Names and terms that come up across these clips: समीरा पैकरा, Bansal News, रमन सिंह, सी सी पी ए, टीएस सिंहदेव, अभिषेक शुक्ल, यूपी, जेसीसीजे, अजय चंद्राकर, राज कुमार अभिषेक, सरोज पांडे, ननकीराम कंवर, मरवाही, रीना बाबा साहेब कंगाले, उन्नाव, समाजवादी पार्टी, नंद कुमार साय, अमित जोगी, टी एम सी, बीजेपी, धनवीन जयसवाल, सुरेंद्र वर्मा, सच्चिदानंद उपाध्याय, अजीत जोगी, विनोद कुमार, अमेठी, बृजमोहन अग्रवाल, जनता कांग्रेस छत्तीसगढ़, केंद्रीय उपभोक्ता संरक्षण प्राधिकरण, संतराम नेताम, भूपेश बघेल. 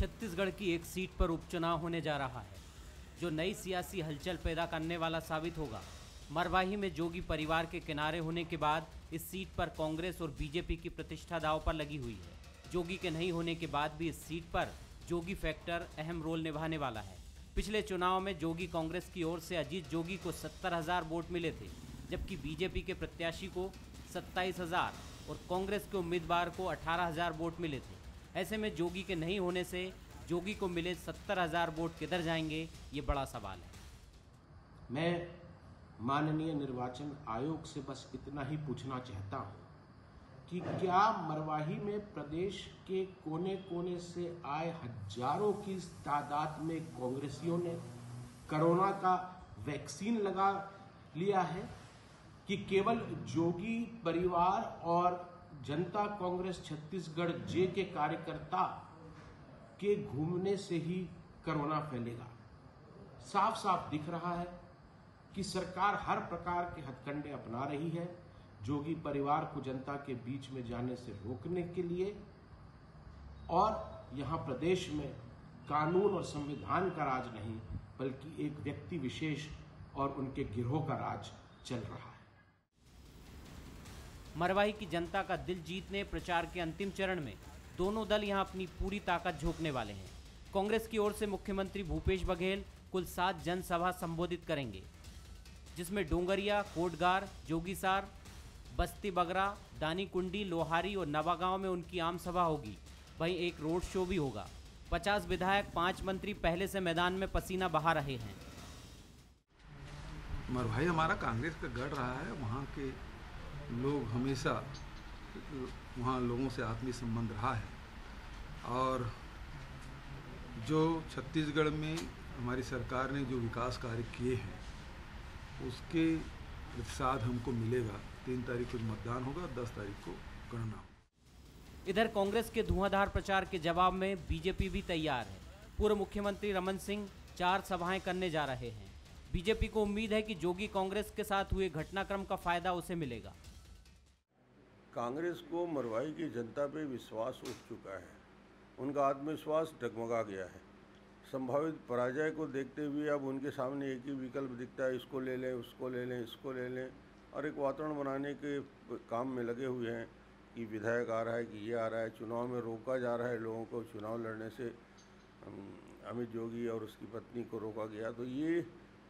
छत्तीसगढ़ की एक सीट पर उपचुनाव होने जा रहा है जो नई सियासी हलचल पैदा करने वाला साबित होगा। मरवाही में जोगी परिवार के किनारे होने के बाद इस सीट पर कांग्रेस और बीजेपी की प्रतिष्ठा दांव पर लगी हुई है। जोगी के नहीं होने के बाद भी इस सीट पर जोगी फैक्टर अहम रोल निभाने वाला है। पिछले चुनाव में जोगी कांग्रेस की ओर से अजीत जोगी को 70,000 वोट मिले थे, जबकि बीजेपी के प्रत्याशी को 27,000 और कांग्रेस के उम्मीदवार को 18,000 वोट मिले थे। ऐसे में जोगी के नहीं होने से जोगी को मिले 70,000 वोट किधर जाएंगे, ये बड़ा सवाल है। मैं माननीय निर्वाचन आयोग से बस इतना ही पूछना चाहता हूँ कि क्या मरवाही में प्रदेश के कोने कोने से आए हजारों की तादाद में कांग्रेसियों ने कोरोना का वैक्सीन लगा लिया है कि केवल जोगी परिवार और जनता कांग्रेस छत्तीसगढ़ जे के कार्यकर्ता के घूमने से ही कोरोना फैलेगा। साफ साफ दिख रहा है कि सरकार हर प्रकार के हथकंडे अपना रही है जोगी परिवार को जनता के बीच में जाने से रोकने के लिए, और यहाँ प्रदेश में कानून और संविधान का राज नहीं बल्कि एक व्यक्ति विशेष और उनके गिरोह का राज चल रहा है। मरवाही की जनता का दिल जीतने प्रचार के अंतिम चरण में दोनों दल यहां अपनी पूरी ताकत झोंकने वाले हैं। कांग्रेस की ओर से मुख्यमंत्री भूपेश बघेल कुल 7 जनसभा संबोधित करेंगे, जिसमें डोंगरिया, कोटगार, जोगीसार, बस्ती बगरा, दानी कुंडी, लोहारी और नवागांव में उनकी आम सभा होगी। वहीं एक रोड शो भी होगा। 50 विधायक, 5 मंत्री पहले से मैदान में पसीना बहा रहे हैं। मरवाही हमारा कांग्रेस का गढ़ रहा है। वहाँ के लोग हमेशा वहाँ लोगों से आत्मीय संबंध रहा है, और जो छत्तीसगढ़ में हमारी सरकार ने जो विकास कार्य किए हैं उसके प्रतिसाद हमको मिलेगा। 3 तारीख को मतदान होगा, 10 तारीख को गणना। इधर कांग्रेस के धुआंधार प्रचार के जवाब में बीजेपी भी तैयार है। पूर्व मुख्यमंत्री रमन सिंह 4 सभाएं करने जा रहे हैं। बीजेपी को उम्मीद है कि जोगी कांग्रेस के साथ हुए घटनाक्रम का फायदा उसे मिलेगा। कांग्रेस को मरवाही की जनता पे विश्वास उठ चुका है, उनका आत्मविश्वास डगमगा गया है। संभावित पराजय को देखते हुए अब उनके सामने एक ही विकल्प दिखता है, इसको ले लें, उसको ले लें, इसको ले लें, और एक वातावरण बनाने के काम में लगे हुए हैं कि विधायक आ रहा है, कि ये आ रहा है। चुनाव में रोका जा रहा है लोगों को, चुनाव लड़ने से अमित जोगी और उसकी पत्नी को रोका गया, तो ये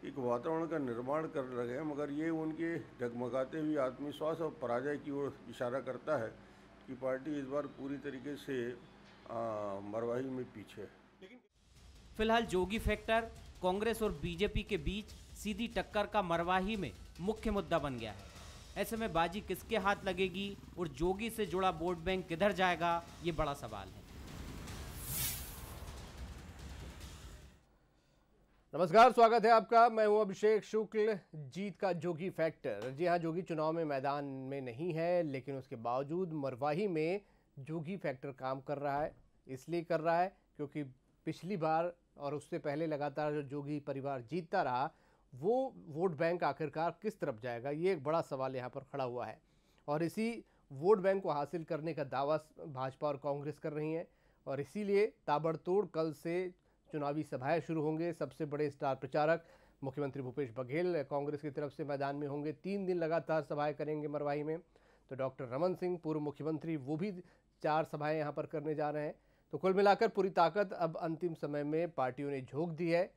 एक वातावरण का निर्माण कर रहे हैं। मगर ये उनके डगमगाते हुए आत्मविश्वास और पराजय की ओर इशारा करता है कि पार्टी इस बार पूरी तरीके से मरवाही में पीछे है। फिलहाल जोगी फैक्टर, कांग्रेस और बीजेपी के बीच सीधी टक्कर का मरवाही में मुख्य मुद्दा बन गया है। ऐसे में बाजी किसके हाथ लगेगी और जोगी से जुड़ा वोट बैंक किधर जाएगा, ये बड़ा सवाल है। नमस्कार, स्वागत है आपका। मैं हूं अभिषेक शुक्ल। जीत का जोगी फैक्टर। जी हां, जोगी चुनाव में मैदान में नहीं है, लेकिन उसके बावजूद मरवाही में जोगी फैक्टर काम कर रहा है। इसलिए कर रहा है क्योंकि पिछली बार और उससे पहले लगातार जो जोगी परिवार जीतता रहा, वो वोट बैंक आखिरकार किस तरफ जाएगा, ये एक बड़ा सवाल यहाँ पर खड़ा हुआ है। और इसी वोट बैंक को हासिल करने का दावा भाजपा और कांग्रेस कर रही हैं, और इसीलिए ताबड़तोड़ कल से चुनावी सभाएं शुरू होंगे। सबसे बड़े स्टार प्रचारक मुख्यमंत्री भूपेश बघेल कांग्रेस की तरफ से मैदान में होंगे। 3 दिन लगातार सभाएं करेंगे मरवाही में। तो डॉक्टर रमन सिंह, पूर्व मुख्यमंत्री, वो भी 4 सभाएं यहां पर करने जा रहे हैं। तो कुल मिलाकर पूरी ताकत अब अंतिम समय में पार्टियों ने झोंक दी है।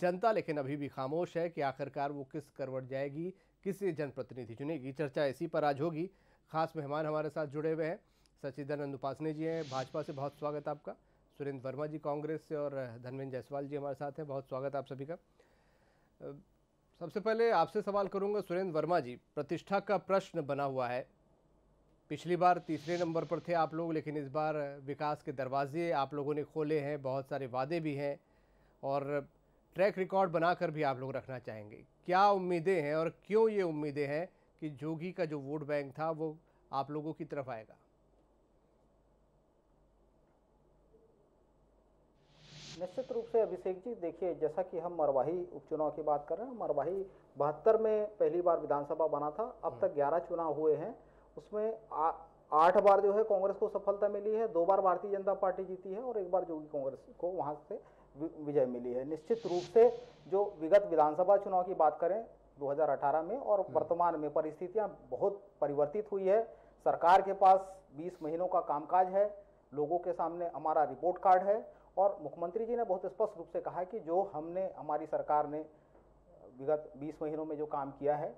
जनता लेकिन अभी भी खामोश है कि आखिरकार वो किस करवट जाएगी, किसे जनप्रतिनिधि चुनेगी। चर्चा इसी पर आज होगी। खास मेहमान हमारे साथ जुड़े हुए हैं। सच्चिदानंद उपाध्याय जी हैं, भाजपा से, बहुत स्वागत आपका। सुरेंद्र वर्मा जी कांग्रेस से, और धनवीन जयसवाल जी हमारे साथ हैं, बहुत स्वागत आप सभी का। सबसे पहले आपसे सवाल करूंगा सुरेंद्र वर्मा जी, प्रतिष्ठा का प्रश्न बना हुआ है। पिछली बार 3रे नंबर पर थे आप लोग, लेकिन इस बार विकास के दरवाजे आप लोगों ने खोले हैं, बहुत सारे वादे भी हैं, और ट्रैक रिकॉर्ड बनाकर भी आप लोग रखना चाहेंगे। क्या उम्मीदें हैं और क्यों ये उम्मीदें हैं कि जोगी का जो वोट बैंक था वो आप लोगों की तरफ आएगा? निश्चित रूप से अभिषेक जी, देखिए जैसा कि हम मरवाही उपचुनाव की बात कर रहे हैं, मरवाही 72 में पहली बार विधानसभा बना था। अब तक 11 चुनाव हुए हैं, उसमें 8 बार जो है कांग्रेस को सफलता मिली है, 2 बार भारतीय जनता पार्टी जीती है और 1 बार जोगी कांग्रेस को वहां से विजय मिली है। निश्चित रूप से जो विगत विधानसभा चुनाव की बात करें 2018 में और वर्तमान में परिस्थितियां बहुत परिवर्तित हुई है। सरकार के पास 20 महीनों का कामकाज है, लोगों के सामने हमारा रिपोर्ट कार्ड है और मुख्यमंत्री जी ने बहुत स्पष्ट रूप से कहा कि जो हमने हमारी सरकार ने विगत 20 महीनों में जो काम किया है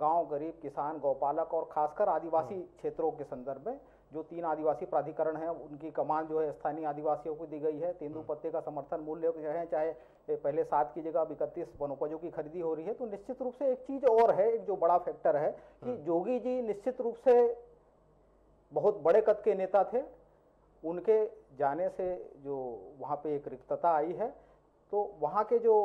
गांव, गरीब, किसान, गौपालक और खासकर आदिवासी क्षेत्रों के संदर्भ में जो 3 आदिवासी प्राधिकरण हैं उनकी कमान जो है स्थानीय आदिवासियों को दी गई है। तेंदू पत्ते का समर्थन मूल्य है, चाहे पहले 7 की जगह 31 वनोपजों की खरीदी हो रही है। तो निश्चित रूप से एक चीज और है, एक जो बड़ा फैक्टर है कि जोगी जी निश्चित रूप से बहुत बड़े कद के नेता थे, उनके जाने से जो वहाँ पर एक रिक्तता आई है तो वहाँ के जो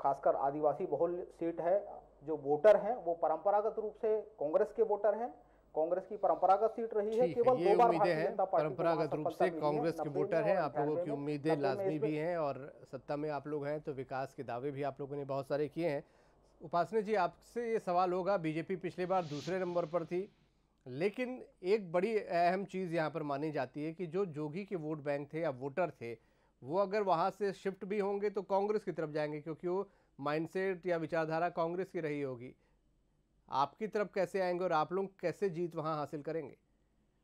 खासकर आदिवासी बहुल सीट है, जो वोटर हैं वो परंपरागत रूप से कांग्रेस के वोटर हैं, कांग्रेस की परंपरागत सीट रही है। केवल 2 बार भारतीय जनता पार्टी परंपरागत रूप से कांग्रेस के वोटर हैं, आप लोगों की उम्मीदें लाजमी भी हैं और सत्ता में आप लोग हैं तो विकास के दावे भी आप लोगों ने बहुत सारे किए हैं। उपासना जी, आपसे ये सवाल होगा, बीजेपी पिछली बार दूसरे नंबर पर थी लेकिन एक बड़ी अहम चीज़ यहाँ पर मानी जाती है कि जो जोगी के वोट बैंक थे या वोटर थे वो अगर वहाँ से शिफ्ट भी होंगे तो कांग्रेस की तरफ जाएंगे क्योंकि वो माइंडसेट या विचारधारा कांग्रेस की रही होगी। आपकी तरफ कैसे आएंगे और आप लोग कैसे जीत वहाँ हासिल करेंगे?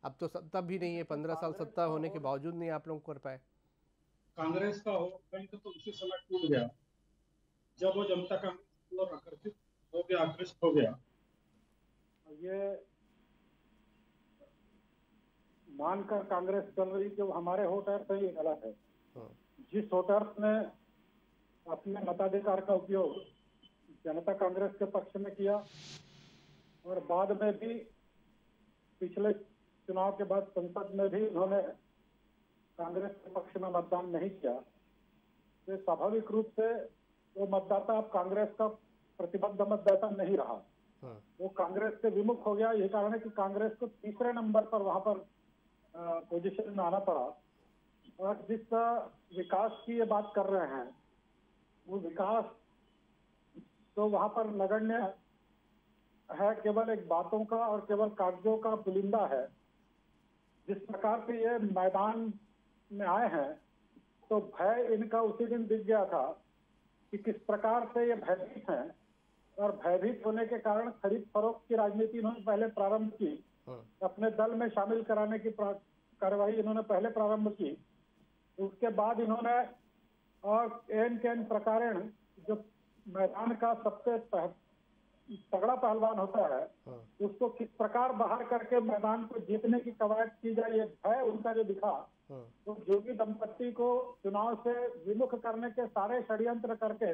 अब तो सत्ता भी नहीं है, 15 साल सत्ता होने के बावजूद नहीं आप लोग कर पाए। कांग्रेस का वोट बैंक तो उसी समय टूट गया जब वो जनता कांग्रेस और आकर्षित हो गया, आकृष्ट हो गया। ये मानकर कांग्रेस चल रही जो हमारे वोटर थे ये गलत है। जिस वोटर्स ने अपने मताधिकार का उपयोग जनता कांग्रेस के पक्ष में किया और बाद में भी पिछले चुनाव के बाद संसद में भी उन्होंने कांग्रेस के पक्ष में मतदान नहीं किया, तो स्वाभाविक रूप से वो मतदाता अब कांग्रेस का प्रतिबद्ध मतदाता नहीं रहा, वो कांग्रेस से विमुख हो गया। यही कारण है कि कांग्रेस को तीसरे नंबर पर वहां पर पोजीशन में आना पड़ा। और जिस विकास की ये बात कर रहे हैं वो विकास तो वहाँ पर नगण्य है, केवल एक बातों का और केवल कागजों का पुलिंदा है। जिस प्रकार से ये मैदान में आए हैं तो भय इनका उसी दिन दिख गया था कि किस प्रकार से ये भयभीत हैं और भयभीत होने के कारण खरीद फरोख्त की राजनीति इन्होंने पहले प्रारंभ की, अपने दल में शामिल कराने की कार्रवाई इन्होंने पहले प्रारंभ की। उसके बाद इन्होंने और एन के एन प्रकारण जो मैदान का सबसे तगड़ा पहलवान होता है उसको किस प्रकार बाहर करके मैदान को जीतने की कवायद की जाए, ये भय उनका जो दिखा तो जोगी दंपत्ति को चुनाव से विमुख करने के सारे षड्यंत्र करके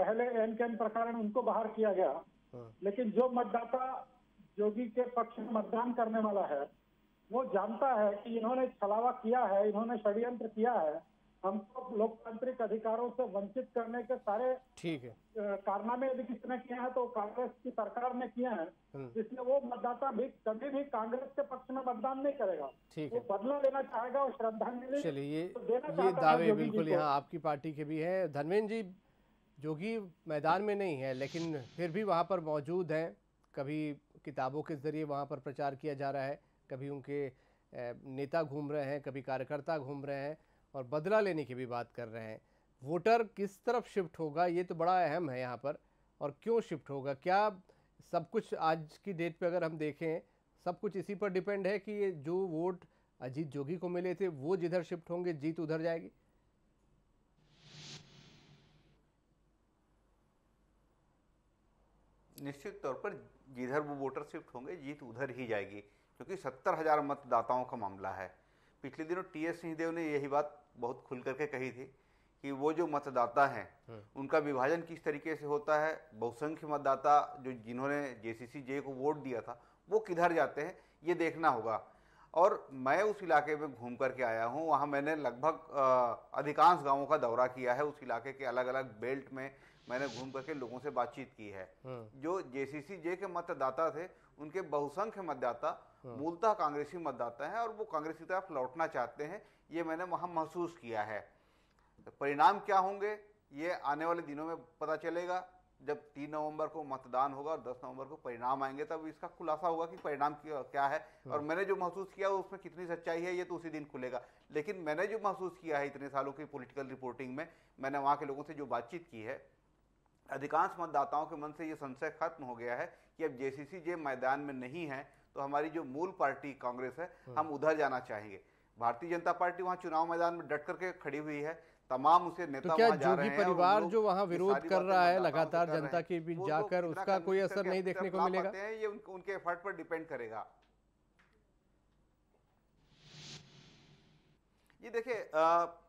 पहले एन के एन प्रकारण उनको बाहर किया गया। लेकिन जो मतदाता जोगी के पक्ष में मतदान करने वाला है वो जानता है कि इन्होंने छलावा किया है, इन्होंने षड्यंत्र किया है, हमको लोकतांत्रिक अधिकारों से वंचित करने के सारे कारनामे यदि किसने किए हैं तो कांग्रेस की सरकार ने किए हैं। इसलिए वो मतदाता भी कभी भी कांग्रेस के पक्ष में मतदान नहीं करेगा, वो बदला लेना चाहेगा और श्रद्धांजलि तो देना। ये दावे बिल्कुल यहाँ आपकी पार्टी के भी है। धनवीन जी, जोगी मैदान में नहीं है लेकिन फिर भी वहाँ पर मौजूद है, कभी किताबों के जरिए वहाँ पर प्रचार किया जा रहा है, कभी उनके नेता घूम रहे हैं, कभी कार्यकर्ता घूम रहे हैं और बदला लेने की भी बात कर रहे हैं। वोटर किस तरफ शिफ्ट होगा ये तो बड़ा अहम है यहाँ पर, और क्यों शिफ्ट होगा? क्या सब कुछ आज की डेट पे अगर हम देखें सब कुछ इसी पर डिपेंड है कि ये जो वोट अजीत जोगी को मिले थे वो जिधर शिफ्ट होंगे जीत उधर जाएगी? निश्चित तौर पर जिधर वो वोटर शिफ्ट होंगे जीत उधर ही जाएगी क्योंकि 70,000 मतदाताओं का मामला है। पिछले दिनों टीएस सिंहदेव ने यही बात बहुत खुल करके कही थी कि वो जो मतदाता हैं उनका विभाजन किस तरीके से होता है, बहुसंख्य मतदाता जो जिन्होंने जेसीसीजे को वोट दिया था वो किधर जाते हैं ये देखना होगा। और मैं उस इलाके में घूम करके आया हूँ, वहाँ मैंने लगभग अधिकांश गाँवों का दौरा किया है, उस इलाके के अलग अलग बेल्ट में मैंने घूम करके लोगों से बातचीत की है। जो जेसीसीजे के मतदाता थे उनके बहुसंख्य मतदाता मूलतः कांग्रेसी मतदाता हैं और वो कांग्रेस की तरफ लौटना चाहते हैं, ये मैंने वहाँ महसूस किया है। परिणाम क्या होंगे ये आने वाले दिनों में पता चलेगा। जब 3 नवंबर को मतदान होगा और 10 नवंबर को परिणाम आएंगे तब इसका खुलासा होगा कि परिणाम क्या है। और मैंने जो महसूस किया उसमें कितनी सच्चाई है ये तो उसी दिन खुलेगा, लेकिन मैंने जो महसूस किया है इतने सालों की पॉलिटिकल रिपोर्टिंग में, मैंने वहाँ के लोगों से जो बातचीत की है, अधिकांश मतदाताओं के मन से ये संशय खत्म हो गया है कि अब जेसीसी जे मैदान में नहीं है तो हमारी जो मूल पार्टी कांग्रेस है हम उधर जाना चाहेंगे। भारतीय जनता पार्टी वहाँ चुनाव मैदान में डट करके खड़ी हुई है, तमाम उसे नेता तो क्या जोगी परिवार जो वहाँ विरोध कर रहा है लगातार जनता के बीच जाकर, उसका कोई असर नहीं देखने को मिलेगा? ये उनके एफर्ट पर डिपेंड करेगा। ये देखिए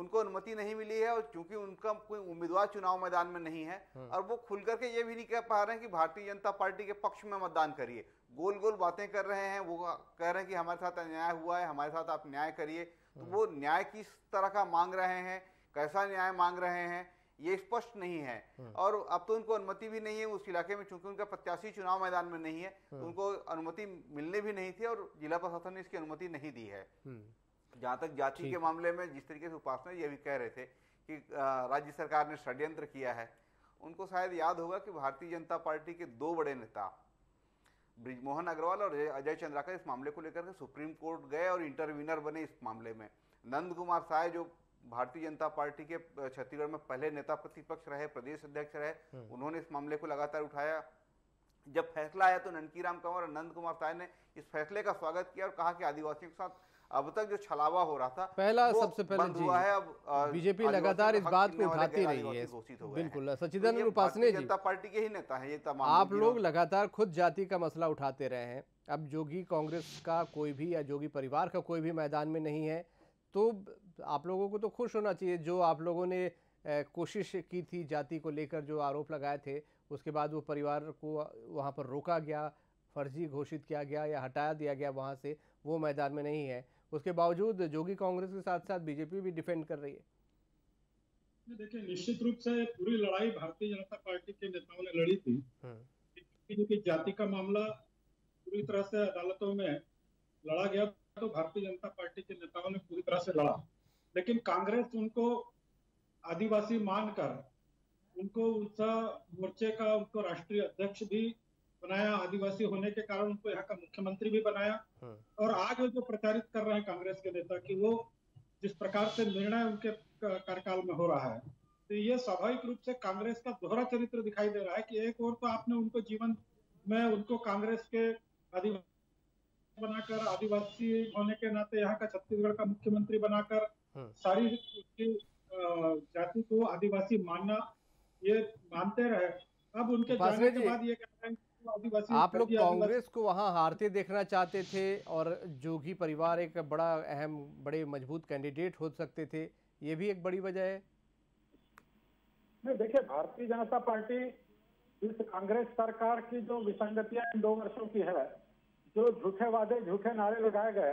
उनको अनुमति नहीं मिली है और चूंकि उनका कोई उम्मीदवार चुनाव मैदान में नहीं है और वो खुल करके ये भी नहीं कह पा रहे हैं कि भारतीय जनता पार्टी के पक्ष में मतदान करिए, गोल गोल बातें कर रहे हैं। वो कह रहे हैं कि हमारे साथ अन्याय हुआ है, हमारे साथ आप न्याय करिए, तो वो न्याय किस तरह का मांग रहे हैं, कैसा न्याय मांग रहे हैं ये स्पष्ट नहीं है। और अब तो उनको अनुमति भी नहीं है उस इलाके में, चूंकि उनका प्रत्याशी चुनाव मैदान में नहीं है तो उनको अनुमति मिलने भी नहीं थी और जिला प्रशासन ने इसकी अनुमति नहीं दी है। जहाँ तक जाति के मामले में जिस तरीके से उपासना ये भी कह रहे थे कि राज्य सरकार ने षड्यंत्र किया है, उनको शायद याद होगा कि भारतीय जनता पार्टी के 2 बड़े नेता बृजमोहन अग्रवाल और अजय चंद्राकर इस मामले को लेकर के सुप्रीम कोर्ट गए और इंटरव्यूनर बने इस मामले में। नंद कुमार साय जो भारतीय जनता पार्टी के छत्तीसगढ़ में पहले नेता प्रतिपक्ष रहे, प्रदेश अध्यक्ष रहे, उन्होंने इस मामले को लगातार उठाया। जब फैसला आया तो ननकीराम कंवर और नंद कुमार साय ने इस फैसले का स्वागत किया और कहा कि आदिवासियों के साथ अब तक जो छलावा हो रहा था सबसे पहले बंद हुआ है। अब बीजेपी लगातार इस बात को उठाती रही है। बिल्कुल, सच्चिदानंद उपाध्याय जनता पार्टी के ही नेता है ये तमाम। आप लोग लगातार खुद जाति का मसला उठाते रहे हैं, अब जोगी कांग्रेस का कोई भी या जोगी परिवार का कोई भी मैदान में नहीं है तो आप लोगों को तो खुश होना चाहिए। जो आप लोगों ने कोशिश की थी जाति को लेकर, जो आरोप लगाए थे, उसके बाद वो परिवार को वहाँ पर रोका गया, फर्जी घोषित किया गया या हटाया दिया गया वहाँ से, वो मैदान में नहीं है। उसके बावजूद जोगी कांग्रेस के साथ साथ बीजेपी भी डिफेंड कर रही है। देखिए निश्चित रूप से पूरी लड़ाई भारतीय जनता पार्टी के नेताओं ने लड़ी थी क्योंकि जाति का मामला पूरी तरह से अदालतों में लड़ा गया तो भारतीय जनता पार्टी के नेताओं ने पूरी तरह से लड़ा, लेकिन कांग्रेस उनको आदिवासी मानकर उनको उनका मोर्चे का उनको राष्ट्रीय अध्यक्ष भी बनाया, आदिवासी होने के कारण उनको यहाँ का मुख्यमंत्री भी बनाया। और आज वो जो प्रचारित कर रहे हैं कांग्रेस के नेता कि वो जिस प्रकार से निर्णय उनके कार्यकाल में हो रहा है तो ये स्वाभाविक रूप से कांग्रेस का दोहरा चरित्र दिखाई दे रहा है कि एक ओर तो आपने उनको जीवन में उनको कांग्रेस के आदिवासी बनाकर, आदिवासी होने के नाते यहाँ का छत्तीसगढ़ का मुख्यमंत्री बनाकर सारी उसकी जाति को आदिवासी मानना ये मानते रहे। अब उनके जाने के बाद ये कह रहे हैं आप लोग कांग्रेस को वहां हारते देखना चाहते थे और जोगी परिवार एक बड़े मजबूत कैंडिडेट हो सकते थे, ये भी एक बड़ी वजह है। नहीं देखिए, भारतीय जनता पार्टी इस कांग्रेस सरकार की जो विसंगतियां इन 2 वर्षों की है, जो झूठे वादे झूठे नारे लगाए गए,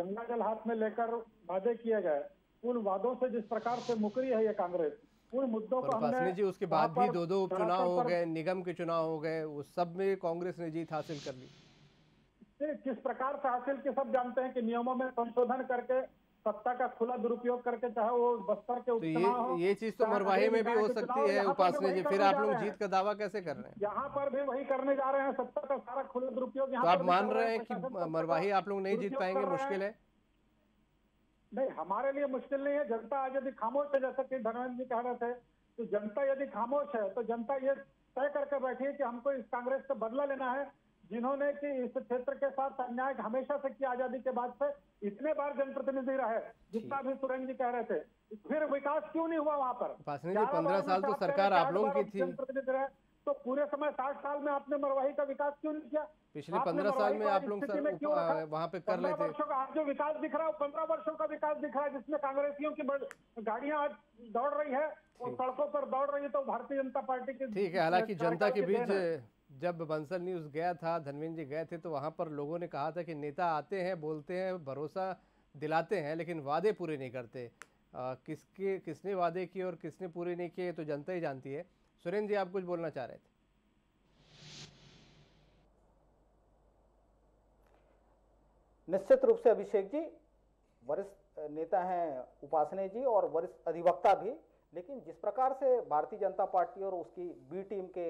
गंगा जल हाथ में लेकर वादे किए गए, उन वादों से जिस प्रकार से मुकरी है ये कांग्रेस, मुद्दों पर जी उसके बाद भी 2 उपचुनाव हो गए, निगम के चुनाव हो गए, उस सब में कांग्रेस ने जीत हासिल कर ली। किस प्रकार से हासिल के सब जानते हैं कि नियमों में संशोधन करके सत्ता का खुला दुरुपयोग करके, चाहे वो बस्तर के उपचुनाव हो, ये चीज तो मरवाही में भी हो सकती है। उपासना जी, फिर आप लोग जीत का दावा कैसे कर रहे हैं? यहाँ पर भी वही करने जा रहे हैं, सत्ता का सारा खुला दुरुपयोग। आप मान रहे हैं कि मरवाही आप लोग नहीं जीत पाएंगे, मुश्किल है? नहीं, हमारे लिए मुश्किल नहीं है। जनता आज यदि खामोश है, जैसा कि धनवीन जी कह रहे थे, तो जनता यदि खामोश है तो जनता ये तय करके बैठी है कि हमको इस कांग्रेस से बदला लेना है, जिन्होंने कि इस क्षेत्र के साथ अन्याय हमेशा से किया, आजादी के बाद से इतने बार जनप्रतिनिधि रहे, जितना भी सुरेंद्र जी कह रहे थे। फिर विकास क्यों नहीं हुआ वहाँ पर? 15 साल तो सरकार आप लोगों की थी, जनप्रतिनिधि रहे, तो पूरे समय 60 साल में आपने मरवाही का विकास क्यों नहीं किया? पिछले 15 साल में आप लोग वहाँ पे कर लेते हैं। आज जो विकास दिख रहा है 15 वर्षों का विकास दिख रहा है, जिसमें कांग्रेसियों की गाड़ियाँ आज दौड़ रही है और सड़कों पर दौड़ रही है, तो भारतीय जनता पार्टी की ठीक है। हालांकि जनता के बीच जब बंसल न्यूज गया था, धनवीन जी गए थे, तो वहाँ पर लोगों ने कहा था कि नेता आते हैं, बोलते हैं, भरोसा दिलाते हैं, लेकिन वादे पूरे नहीं करते। किसने वादे किए और किसने पूरे नहीं किए तो जनता ही जानती है। सुरेंद्र जी, आप कुछ बोलना चाह रहे थे? निश्चित रूप से अभिषेक जी वरिष्ठ नेता हैं, उपासने जी और वरिष्ठ अधिवक्ता भी लेकिन जिस प्रकार से भारतीय जनता पार्टी और उसकी बी टीम के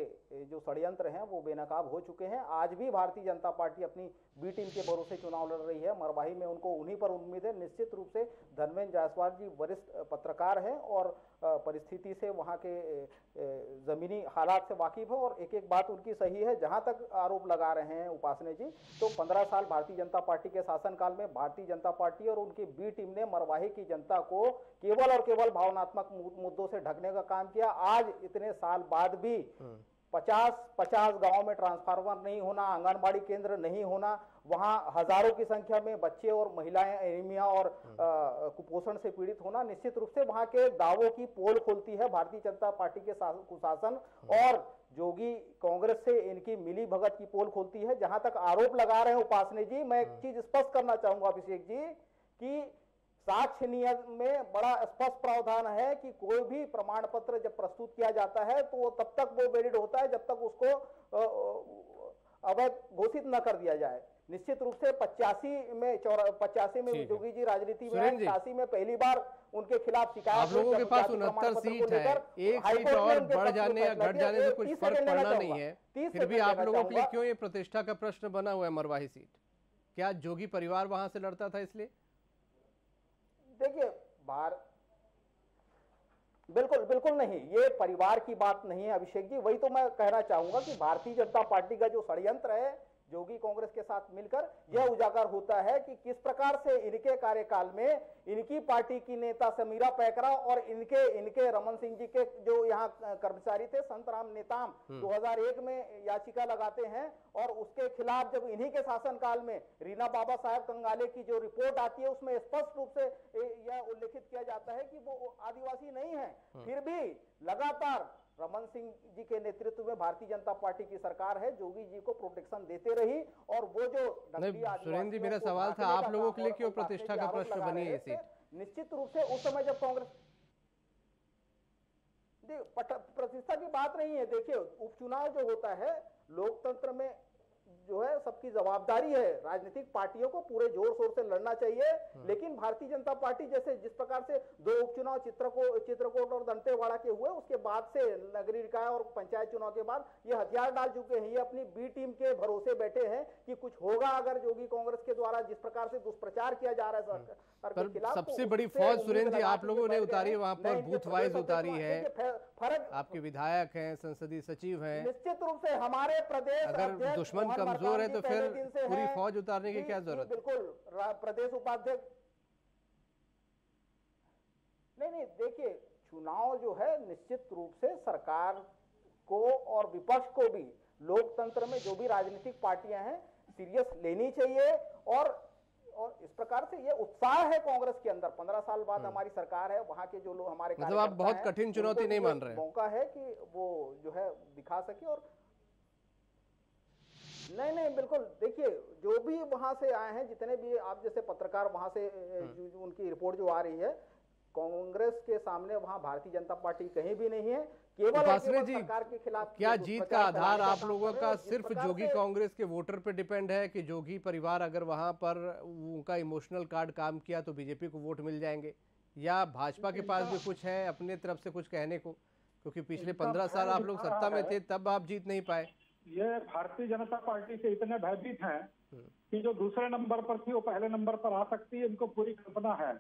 जो षड्यंत्र हैं वो बेनकाब हो चुके हैं। आज भी भारतीय जनता पार्टी अपनी बी टीम के भरोसे चुनाव लड़ रही है। मरवाही में उनको उन्हीं पर उम्मीद है। निश्चित रूप से धनवीन जयसवाल जी वरिष्ठ पत्रकार हैं और परिस्थिति से, वहाँ के ज़मीनी हालात से वाकिफ है और एक एक बात उनकी सही है। जहाँ तक आरोप लगा रहे हैं उपासने जी, तो 15 साल भारतीय जनता पार्टी के शासनकाल में भारतीय जनता पार्टी और उनकी बी टीम ने मरवाही की जनता को केवल और केवल भावनात्मक मुद्दों से ढकने का काम किया। आज इतने साल बाद भी 50-50 गांव में ट्रांसफार्मर नहीं होना, आंगनबाड़ी केंद्र नहीं होना, वहां हजारों की संख्या में बच्चे और महिलाएं एनीमिया और कुपोषण से पीड़ित होना, निश्चित रूप से वहां के दावों की पोल खोलती है भारतीय जनता पार्टी के कुशासन और जोगी कांग्रेस से इनकी मिली भगत की पोल खोलती है। जहां तक आरोप लगा रहे हैं उपासने जी, मैं एक चीज स्पष्ट करना चाहूंगा अभिषेक जी की साक्ष्य नियम में बड़ा स्पष्ट प्रावधान है कि कोई भी प्रमाण पत्र जब प्रस्तुत किया जाता है तो वो तब तक वो वैलिड होता है जब तक उसको अवैध घोषित न कर दिया जाए। निश्चित रूप से 85 में जोगी जी राजनीति में 86 में पहली बार उनके खिलाफ शिकायत, आप लोगों के पास 69 सीट है, एक सीट और बढ़ जाने या घट जाने से कुछ फर्क पड़ना नहीं है। फिर भी आप लोगों के लिए क्यों ये प्रतिष्ठा का प्रश्न बना हुआ है मरवाही सीट? क्या जोगी परिवार वहां से लड़ता था इसलिए? देखिए बिल्कुल नहीं, ये परिवार की बात नहीं है अभिषेक जी। वही तो मैं कहना चाहूंगा कि भारतीय जनता पार्टी का जो षड्यंत्र है जोगी कांग्रेस के साथ मिलकर यह उजागर होता है कि किस प्रकार से इनके कार्यकाल में इनकी पार्टी की नेता समीरा पैकरा और इनके रमन सिंह जी के जो यहाँ कर्मचारी थे संतराम नेताम 2001 में याचिका लगाते हैं और उसके खिलाफ जब इन्हीं के शासनकाल में रीना बाबा साहेब कंगाले की जो रिपोर्ट आती है उसमें स्पष्ट रूप से यह उल्लेखित किया जाता है कि वो आदिवासी नहीं है। फिर भी लगातार रमन सिंह जी के नेतृत्व में भारतीय जनता पार्टी की सरकार है, जोगी जी को प्रोटेक्शन देते रही और वो जो सुरेंद्र जी, मेरा सवाल था आप लोगों के लिए क्यों प्रतिष्ठा का प्रश्न बनी है सीट? निश्चित रूप से उस समय जब कांग्रेस, प्रतिष्ठा की बात नहीं है। देखिए उपचुनाव जो होता है लोकतंत्र में जो है सबकी जवाबदारी है, राजनीतिक पार्टियों को पूरे जोर शोर से लड़ना चाहिए। लेकिन भारतीय जनता पार्टी जैसे जिस प्रकार से 2 उपचुनाव चित्रकोट और दंतेवाड़ा के हुए, उसके बाद से नगरीय निकाय और पंचायत चुनाव के बाद ये हथियार डाल चुके हैं। ये अपनी बी टीम के भरोसे बैठे हैं कि कुछ होगा अगर जोगी कांग्रेस के द्वारा जिस प्रकार से दुष्प्रचार किया जा रहा है सरकार के खिलाफ। सबसे बड़ी फौज सुरेंद्र जी आप लोगों ने उतारी, वहां पर बूथ वाइज उतारी है, फर्क आपके विधायक हैं, संसदीय सचिव हैं। निश्चित रूप से हमारे प्रदेश अगर दुश्मन कमजोर है तो फिर पूरी फौज उतारने की क्या जरूरत? बिल्कुल प्रदेश उपाध्यक्ष नहीं, देखिए चुनाव जो है निश्चित रूप से सरकार को और विपक्ष को भी लोकतंत्र में जो भी राजनीतिक पार्टियां हैं सीरियस लेनी चाहिए और इस प्रकार से ये उत्साह है कांग्रेस के अंदर। 15 साल बाद हमारी सरकार है, वहाँ के जो लोग हमारे मतलब आप बहुत कठिन चुनौती नहीं मान रहे, मौका है कि वो जो है दिखा सके और नहीं बिल्कुल। देखिए जो भी वहां से आए हैं, जितने भी आप जैसे पत्रकार वहां से उनकी रिपोर्ट जो आ रही है, कांग्रेस के सामने वहां भारतीय जनता पार्टी कहीं भी नहीं है। केवल सरकार के खिलाफ क्या जीत का आधार आप लोगों का सिर्फ जोगी कांग्रेस के वोटर पे डिपेंड है कि जोगी परिवार अगर वहां पर उनका इमोशनल कार्ड काम किया तो बीजेपी को वोट मिल जाएंगे, या भाजपा के पास भी कुछ है अपने तरफ से कुछ कहने को? क्योंकि पिछले 15 साल आप लोग सत्ता में थे तब आप जीत नहीं पाए। ये भारतीय जनता पार्टी से इतने भयभीत हैं कि जो दूसरे नंबर पर थी वो पहले नंबर पर आ सकती है, इनको पूरी कल्पना है।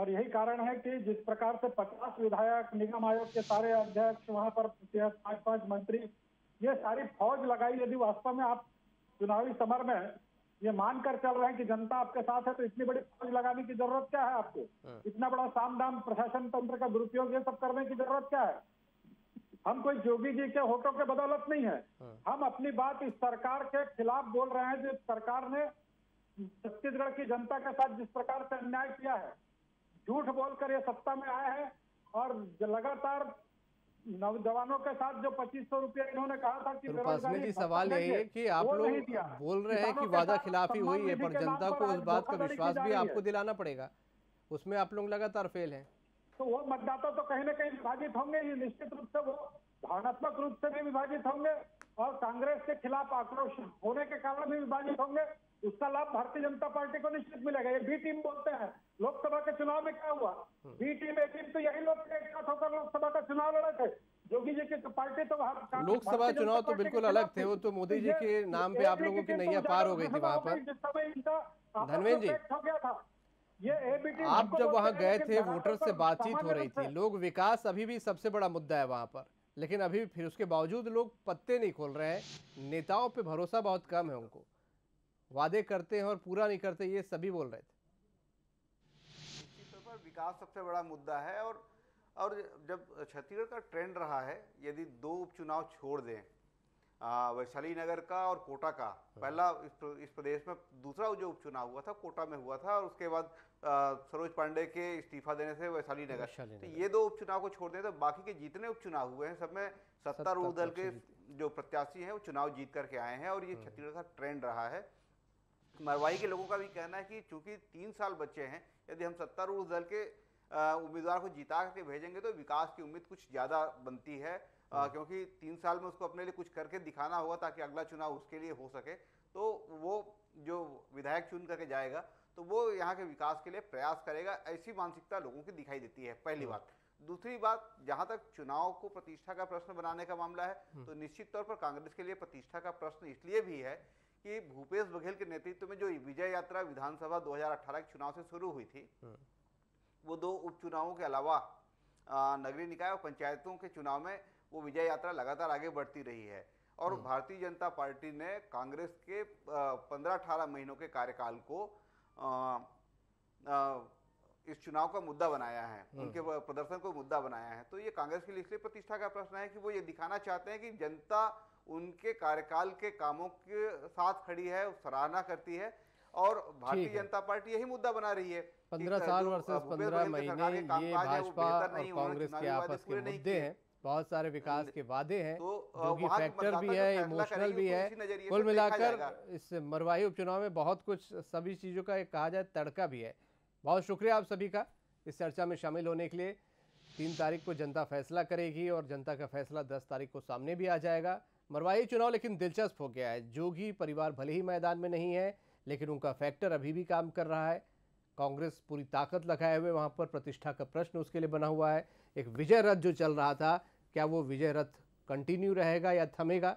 और यही कारण है कि जिस प्रकार से 50 विधायक, निगम आयोग के सारे अध्यक्ष, वहां पर 5-5 मंत्री, ये सारी फौज लगाई। यदि वास्तव में आप चुनावी समर में ये मानकर चल रहे हैं कि जनता आपके साथ है तो इतनी बड़ी फौज लगाने की जरूरत क्या है आपको? इतना बड़ा सामदाम, प्रशासन तंत्र का दुरुपयोग, ये सब करने की जरूरत क्या है? हम कोई जोगी जी के होटों के बदौलत नहीं है, हम अपनी बात इस सरकार के खिलाफ बोल रहे हैं जो सरकार ने छत्तीसगढ़ की जनता के साथ जिस प्रकार से अन्याय किया है। झूठ बोलकर ये सत्ता में आए हैं और लगातार नौजवानों के साथ जो 2500 रुपया इन्होंने कहा था कि बेरोजगारी, सवाल यही है कि आप लोग बोल रहे हैं कि वादा खिलाफी हुई है, पर जनता को उस बात का विश्वास भी आपको दिलाना पड़ेगा, उसमें आप लोग लगातार फेल है। तो वो मतदाता तो कहीं ना कहीं विभाजित होंगे ही, निश्चित रूप से वो भावनात्मक रूप से भी विभाजित होंगे और कांग्रेस के खिलाफ आक्रोश होने के कारण भी विभाजित होंगे। उसका लाभ भारतीय जनता पार्टी को निश्चित मिलेगा। ये बी टीम बोलते हैं, लोकसभा के चुनाव में क्या हुआ? बी टीम, ए टीम, तो यही लोग एक साथ होकर लोकसभा का चुनाव लड़ा थे। जोगी जी की पार्टी तो वहाँ लोकसभा चुनाव तो बिल्कुल अलग थे, वो तो मोदी जी के नाम पे आप लोगों की नैया पार हो गई थी वहाँ पर। धनवीन जी, आप जब वहाँ गए थे वोटर से बातचीत हो रही थी, लोग विकास अभी भी सबसे बड़ा मुद्दा है वहाँ पर, लेकिन अभी फिर उसके बावजूद लोग पत्ते नहीं खोल रहे हैं, नेताओं पे भरोसा बहुत कम है उनको, वादे करते हैं और पूरा नहीं करते, ये सभी बोल रहे थे। निश्चित तौर पर विकास सबसे बड़ा मुद्दा है और जब छत्तीसगढ़ का ट्रेंड रहा है, यदि दो उपचुनाव छोड़ दें, वैशाली नगर का और कोटा का, पहला इस प्रदेश में, दूसरा जो उपचुनाव हुआ था कोटा में हुआ था और उसके बाद सरोज पांडे के इस्तीफा देने से वैशाली नगर, तो ये दो उपचुनाव को छोड़ दें तो बाकी के जितने उपचुनाव हुए हैं सब में सत्तारूढ़ दल के जो प्रत्याशी हैं वो चुनाव जीत करके आए हैं और ये छत्तीसगढ़ का ट्रेंड रहा है। मरवाही के लोगों का भी कहना है कि चूंकि 3 साल बचे हैं, यदि हम सत्तारूढ़ दल के उम्मीदवार को जिता के भेजेंगे तो विकास की उम्मीद कुछ ज़्यादा बनती है, क्योंकि 3 साल में उसको अपने लिए कुछ करके दिखाना होगा ताकि अगला चुनाव उसके लिए हो सके। तो वो जो विधायक चुन करके जाएगा तो वो यहाँ के विकास के लिए प्रयास करेगा, ऐसी मानसिकता लोगों की दिखाई देती है, पहली बात। दूसरी बात, जहाँ तक चुनाव को प्रतिष्ठा का प्रश्न बनाने का मामला है, तो निश्चित तौर पर कांग्रेस के लिए प्रतिष्ठा का प्रश्न इसलिए भी है कि भूपेश बघेल के नेतृत्व में जो विजय यात्रा विधानसभा 2018 के चुनाव से शुरू हुई थी, वो 2 उपचुनावों के अलावा नगरीय निकाय और पंचायतों के चुनाव में वो विजय यात्रा लगातार आगे बढ़ती रही है और भारतीय जनता पार्टी ने कांग्रेस के 15-18 महीनों के कार्यकाल को इस चुनाव का मुद्दा बनाया है, उनके प्रदर्शन को मुद्दा बनाया है। तो ये कांग्रेस के लिए इसलिए प्रतिष्ठा का प्रश्न है कि वो ये दिखाना चाहते हैं कि जनता उनके कार्यकाल के कामों के साथ खड़ी है, सराहना करती है और भारतीय जनता पार्टी यही मुद्दा बना रही है। 15 साल वर्सेस 15 महीने, ये भाजपा और कांग्रेस के आपस के मुद्दे हैं, बहुत सारे विकास के वादे हैं, जो कि फैक्टर भी है, इमोशनल भी है। कुल मिलाकर इस मरवाही उपचुनाव में बहुत कुछ, सभी चीज़ों का एक कहा जाए तड़का भी है। बहुत शुक्रिया आप सभी का इस चर्चा में शामिल होने के लिए। 3 तारीख को जनता फैसला करेगी और जनता का फैसला 10 तारीख को सामने भी आ जाएगा। मरवाही चुनाव लेकिन दिलचस्प हो गया है। जोगी परिवार भले ही मैदान में नहीं है, लेकिन उनका फैक्टर अभी भी काम कर रहा है। कांग्रेस पूरी ताकत लगाए हुए वहाँ पर, प्रतिष्ठा का प्रश्न उसके लिए बना हुआ है। एक विजय रथ जो चल रहा था, क्या वो विजय रथ कंटिन्यू रहेगा या थमेगा?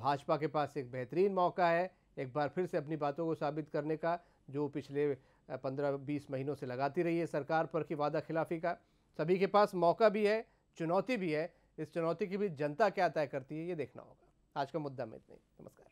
भाजपा के पास एक बेहतरीन मौका है एक बार फिर से अपनी बातों को साबित करने का, जो पिछले 15-20 महीनों से लगाती रही है सरकार पर कि वादा खिलाफी का। सभी के पास मौका भी है, चुनौती भी है। इस चुनौती के बीच जनता क्या तय करती है, ये देखना होगा। आज का मुद्दा में इतना ही। नमस्कार।